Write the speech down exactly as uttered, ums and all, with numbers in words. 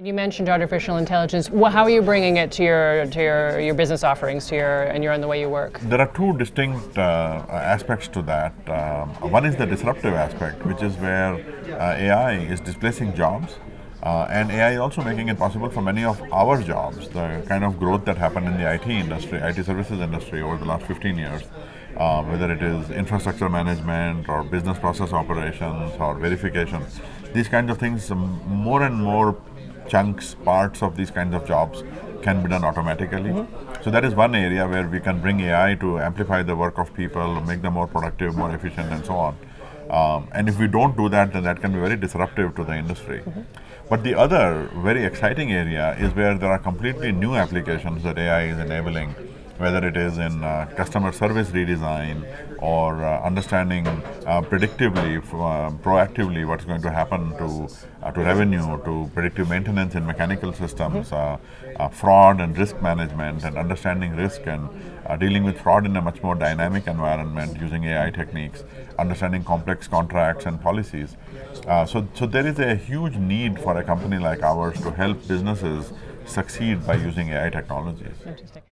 And you mentioned artificial intelligence. Well, how are you bringing it to your to your, your business offerings, to your and your and the way you work? There are two distinct uh, aspects to that. Um, one is the disruptive aspect, which is where uh, A I is displacing jobs, uh, and A I also making it possible for many of our jobs. The kind of growth that happened in the I T industry, I T services industry over the last fifteen years. Uh, whether it is infrastructure management or business process operations or verification, these kinds of things, um, more and more chunks, parts of these kinds of jobs can be done automatically. Mm-hmm. So that is one area where we can bring A I to amplify the work of people, make them more productive, more efficient, and so on. Um, and if we don't do that, then that can be very disruptive to the industry. Mm-hmm. But the other very exciting area is where there are completely new applications that A I is enabling, whether it is in uh, customer service redesign or uh, understanding uh, predictively, uh, proactively what's going to happen to, uh, to revenue, to predictive maintenance in mechanical systems, uh, uh, fraud and risk management, and understanding risk and uh, dealing with fraud in a much more dynamic environment using A I techniques, understanding complex contracts and policies. Uh, so, so there is a huge need for a company like ours to help businesses succeed by using A I technologies. Interesting.